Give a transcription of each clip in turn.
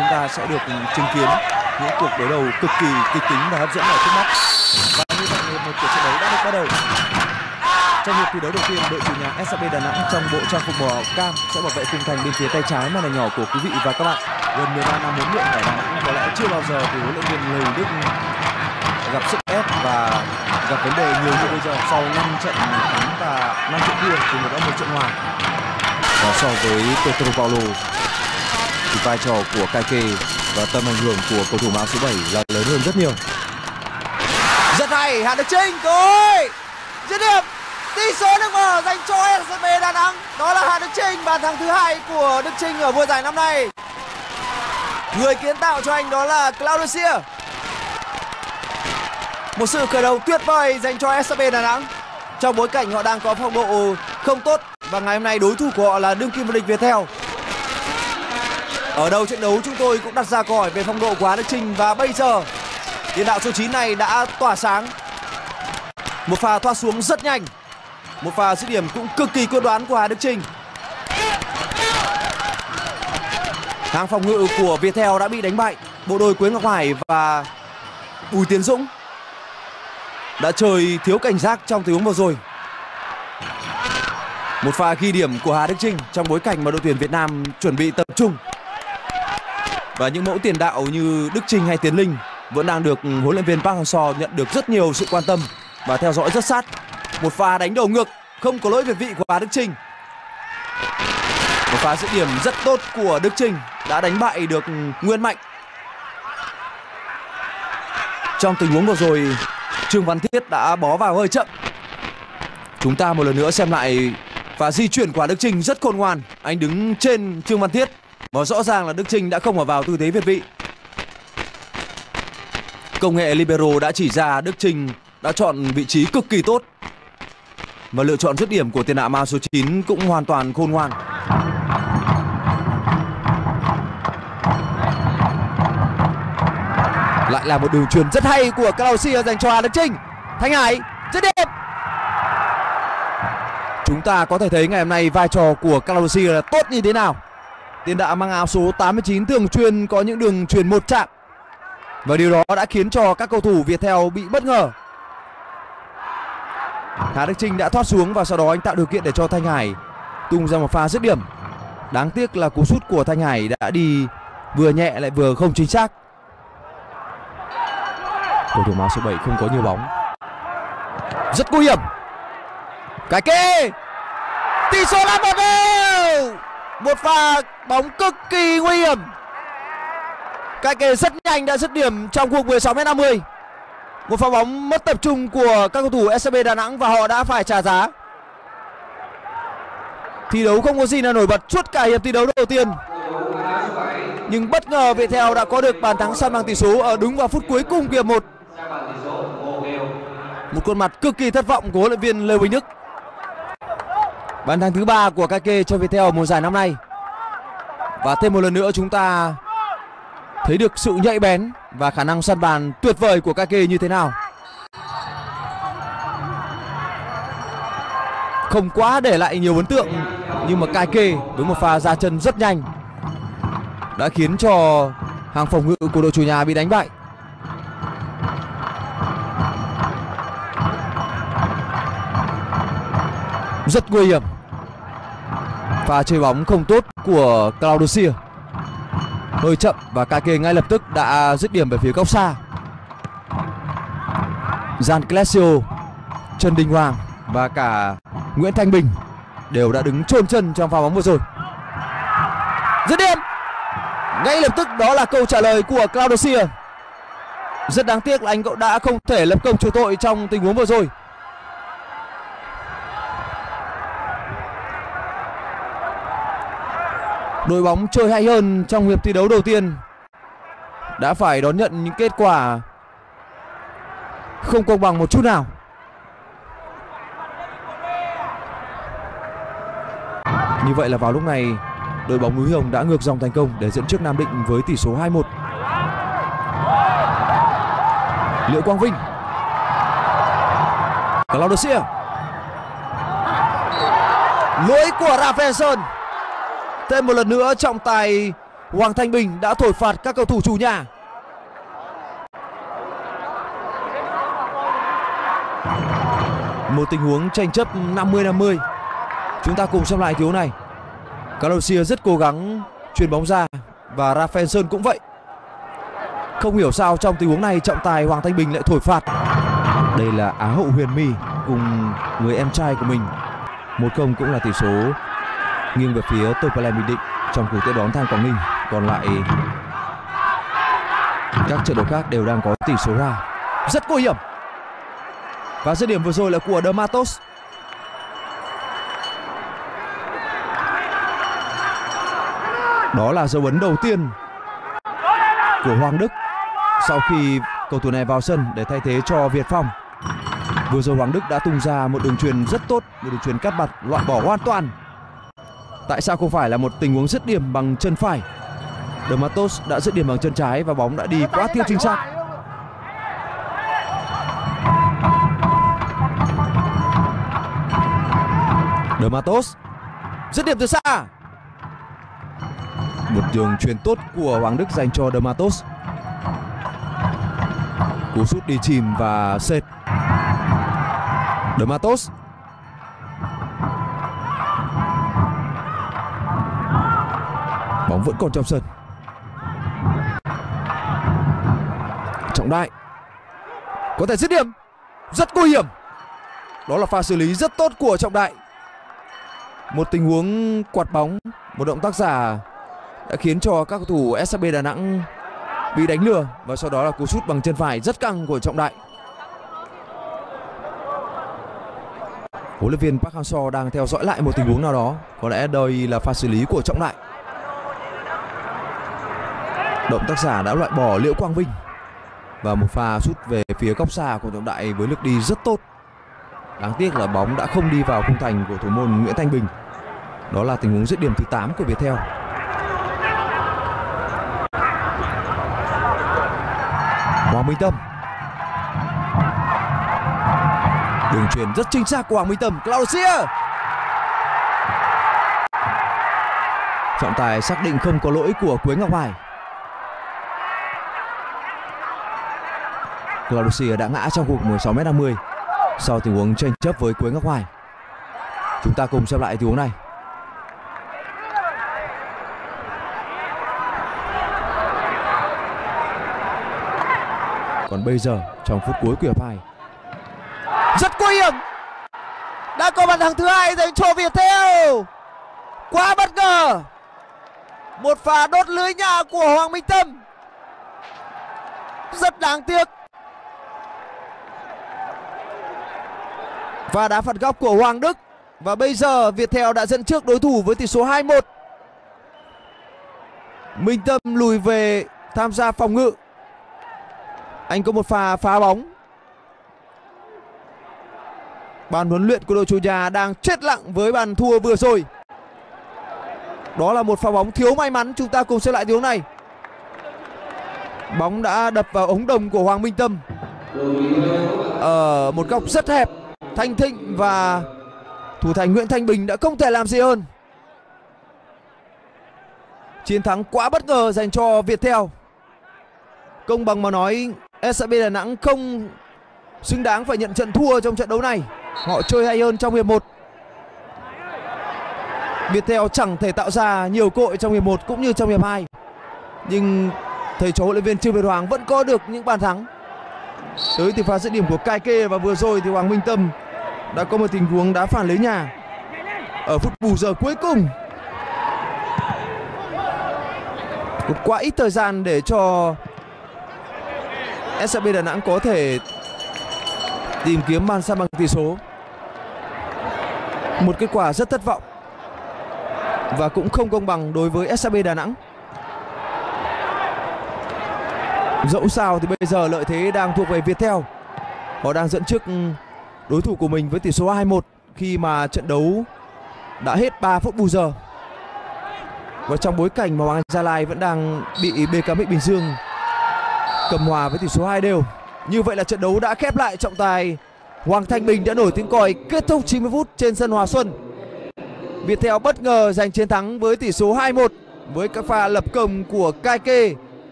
chúng ta sẽ được chứng kiến những cuộc đối đầu cực kỳ kịch tính và hấp dẫn ở trước mắt. Và như vậy một cuộc trận đấu đã được bắt đầu. Trong hiệp thi đấu đầu tiên, đội chủ nhà SHB Đà Nẵng trong bộ trang phục màu cam sẽ bảo vệ khung thành bên phía tay trái màn ảnh nhỏ của quý vị và các bạn. Gần 13 năm huấn luyện ở Đà Nẵng, có lẽ chưa bao giờ thì huấn luyện viên Lê Vinh Đức gặp sức ép và gặp vấn đề nhiều như bây giờ. Sau 5 trận thắng và 5 trận thua thì một đã một trận hòa. Và so với Pedro Paulo thì vai trò của Kaike và tầm ảnh hưởng của cầu thủ áo số 7 là lớn hơn rất nhiều. Rất hay, Hà Đức Chinh thôi. Dứt điểm. Tỷ số được mở dành cho S.V. Đà Nẵng. Đó là Hà Đức Chinh, bàn thắng thứ hai của Đức Chinh ở mùa giải năm nay. Người kiến tạo cho anh đó là Claudio. Một sự khởi đầu tuyệt vời dành cho S.V. Đà Nẵng trong bối cảnh họ đang có phong độ không tốt và ngày hôm nay đối thủ của họ là đương kim vô địch Viettel. Ở đầu trận đấu chúng tôi cũng đặt ra câu hỏi về phong độ của Hà Đức Chinh và bây giờ tiền đạo số 9 này đã tỏa sáng. Một pha thoát xuống rất nhanh. Một pha dứt điểm cũng cực kỳ quyết đoán của Hà Đức Chinh. Hàng phòng ngự của Viettel đã bị đánh bại. Bộ đôi Quế Ngọc Hải và Bùi Tiến Dũng đã chơi thiếu cảnh giác trong tình huống vừa rồi. Một pha ghi điểm của Hà Đức Chinh trong bối cảnh mà đội tuyển Việt Nam chuẩn bị tập trung. Và những mẫu tiền đạo như Đức Chinh hay Tiến Linh vẫn đang được huấn luyện viên Park Hang-seo nhận được rất nhiều sự quan tâm và theo dõi rất sát. Một pha đánh đầu ngược, không có lỗi việt vị của Hà Đức Chinh. Một pha dứt điểm rất tốt của Đức Chinh đã đánh bại được Nguyên Mạnh. Trong tình huống vừa rồi, Trương Văn Thiết đã bó vào hơi chậm. Chúng ta một lần nữa xem lại pha di chuyển của Đức Chinh rất khôn ngoan. Anh đứng trên Trương Văn Thiết và rõ ràng là Đức Chinh đã không ở vào tư thế việt vị. Công nghệ libero đã chỉ ra Đức Chinh đã chọn vị trí cực kỳ tốt. Và lựa chọn dứt điểm của tiền đạo mao số 9 cũng hoàn toàn khôn ngoan. Lại là một đường truyền rất hay của Claudio dành cho Hà Đức Chinh. Thanh Hải dứt điểm. Chúng ta có thể thấy ngày hôm nay vai trò của Claudio là tốt như thế nào. Tiền đạo mang áo số 89 thường chuyên có những đường truyền một chạm. Và điều đó đã khiến cho các cầu thủ Viettel bị bất ngờ. Hà Đức Chinh đã thoát xuống và sau đó anh tạo điều kiện để cho Thanh Hải tung ra một pha dứt điểm. Đáng tiếc là cú sút của Thanh Hải đã đi vừa nhẹ lại vừa không chính xác. Cầu thủ áo số 7 không có nhiều bóng. Rất nguy hiểm. Cái kê. Tỷ số là 1-0. Một pha bóng cực kỳ nguy hiểm. Cái kê rất nhanh đã dứt điểm trong khu vực 16m50. Một pha bóng mất tập trung của các cầu thủ SHB Đà Nẵng và họ đã phải trả giá. Thi đấu không có gì là nổi bật suốt cả hiệp thi đấu đầu tiên. Nhưng bất ngờ Viettel đã có được bàn thắng san bằng tỷ số ở đúng vào phút cuối cùng của hiệp 1. Một khuôn mặt cực kỳ thất vọng của huấn luyện viên Lê Vinh Đức. Bàn thắng thứ 3 của Kaike cho Viettel mùa giải năm nay. Và thêm một lần nữa chúng ta thấy được sự nhạy bén và khả năng săn bàn tuyệt vời của Kaike như thế nào. Không quá để lại nhiều ấn tượng, nhưng mà Kaike với một pha ra chân rất nhanh đã khiến cho hàng phòng ngự của đội chủ nhà bị đánh bại. Rất nguy hiểm. Pha chơi bóng không tốt của Claudio hơi chậm và Kaike ngay lập tức đã dứt điểm về phía góc xa. Gian Claudio, Trần Đình Hoàng và cả Nguyễn Thanh Bình đều đã đứng chôn chân trong pha bóng vừa rồi. Dứt điểm. Ngay lập tức đó là câu trả lời của Claudio. Rất đáng tiếc là anh cậu đã không thể lập công chuộc tội trong tình huống vừa rồi. Đội bóng chơi hay hơn trong hiệp thi đấu đầu tiên đã phải đón nhận những kết quả không công bằng một chút nào. Như vậy là vào lúc này đội bóng núi Hồng đã ngược dòng thành công để dẫn trước Nam Định với tỷ số 2-1. Lữ Quang Vinh, Claudio, lỗi của Rafaelson. Thêm một lần nữa trọng tài Hoàng Thanh Bình đã thổi phạt các cầu thủ chủ nhà. Một tình huống tranh chấp 50-50. Chúng ta cùng xem lại cứu này. Claudio rất cố gắng chuyền bóng ra và Rafaelson cũng vậy. Không hiểu sao trong tình huống này trọng tài Hoàng Thanh Bình lại thổi phạt. Đây là Á hậu Huyền My cùng người em trai của mình. 1-0 cũng là tỷ số nghiêng về phía TP Bình Định trong cuộc tiếp đón Than Quảng Ninh. Còn lại các trận đấu khác đều đang có tỷ số hòa. Rất nguy hiểm. Và dứt điểm vừa rồi là của De Matos. Đó là dấu ấn đầu tiên của Hoàng Đức sau khi cầu thủ này vào sân để thay thế cho Việt Phong. Vừa rồi Hoàng Đức đã tung ra một đường chuyền rất tốt, một đường chuyền cắt mặt loại bỏ hoàn toàn. Tại sao không phải là một tình huống dứt điểm bằng chân phải? De Matos đã dứt điểm bằng chân trái và bóng đã đi quá thiếu chính xác. De Matos dứt điểm từ xa. Một đường chuyền tốt của Hoàng Đức dành cho De Matos. Cú sút đi chìm và sệt. De Matos. Bóng vẫn còn trong sân. Trọng Đại có thể dứt điểm. Rất nguy hiểm. Đó là pha xử lý rất tốt của Trọng Đại. Một tình huống quạt bóng, một động tác giả đã khiến cho các cầu thủ SHB Đà Nẵng bị đánh lừa. Và sau đó là cú sút bằng chân phải rất căng của Trọng Đại. Huấn luyện viên Park Hang-seo đang theo dõi lại một tình huống nào đó. Có lẽ đây là pha xử lý của Trọng Đại. Động tác giả đã loại bỏ Lữ Quang Vinh. Và một pha sút về phía góc xa của Trọng Đại với lực đi rất tốt. Đáng tiếc là bóng đã không đi vào khung thành của thủ môn Nguyễn Thanh Bình. Đó là tình huống dứt điểm thứ 8 của Viettel. Hoàng Minh Tâm. Đường chuyền rất chính xác của Hoàng Minh Tâm. Claudio. Trọng tài xác định không có lỗi của Quế Ngọc Hải. Claudio đã ngã trong cuộc 16m50 sau tình huống tranh chấp với Quế Ngọc Hải. Chúng ta cùng xem lại tình huống này. Còn bây giờ trong phút cuối của hiệp 2. Rất nguy hiểm. Đã có bàn thắng thứ hai dành cho Viettel. Quá bất ngờ. Một pha đốt lưới nhà của Hoàng Minh Tâm. Rất đáng tiếc. Và đá phạt góc của Hoàng Đức. Và bây giờ Viettel đã dẫn trước đối thủ với tỷ số 2-1. Minh Tâm lùi về tham gia phòng ngự. Anh có một pha phá bóng. Ban huấn luyện của đội chủ nhà đang chết lặng với bàn thua vừa rồi. Đó là một pha bóng thiếu may mắn. Chúng ta cùng xem lại tình huống này. Bóng đã đập vào ống đồng của Hoàng Minh Tâm ở một góc rất hẹp. Thanh Thịnh và thủ thành Nguyễn Thanh Bình đã không thể làm gì hơn. Chiến thắng quá bất ngờ dành cho Viettel. Công bằng mà nói, SHB Đà Nẵng không xứng đáng phải nhận trận thua trong trận đấu này. Họ chơi hay hơn trong hiệp 1. Viettel chẳng thể tạo ra nhiều cơ hội trong hiệp 1 cũng như trong hiệp 2. Nhưng thầy trò huấn luyện viên Trương Việt Hoàng vẫn có được những bàn thắng. Tới từ pha dứt điểm của Kaike và vừa rồi thì Hoàng Minh Tâm đã có một tình huống đá phản lưới nhà ở phút bù giờ cuối cùng. Một quá ít thời gian để cho SHB Đà Nẵng có thể tìm kiếm bàn san bằng tỷ số. Một kết quả rất thất vọng và cũng không công bằng đối với SHB Đà Nẵng. Dẫu sao thì bây giờ lợi thế đang thuộc về Viettel. Họ đang dẫn trước đối thủ của mình với tỷ số 2-1 khi mà trận đấu đã hết 3 phút bù giờ. Và trong bối cảnh mà Hoàng Anh Gia Lai vẫn đang bị BKM Bình Dương cầm hòa với tỷ số 2-2. Như vậy là trận đấu đã khép lại. Trọng tài Hoàng Thanh Bình đã nổi tiếng còi kết thúc 90 phút trên sân Hòa Xuân. Viettel bất ngờ giành chiến thắng với tỷ số 2-1 với các pha lập công của Kaike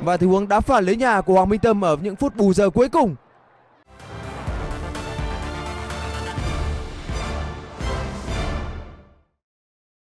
và tình huống đá phản lưới nhà của Hoàng Minh Tâm ở những phút bù giờ cuối cùng.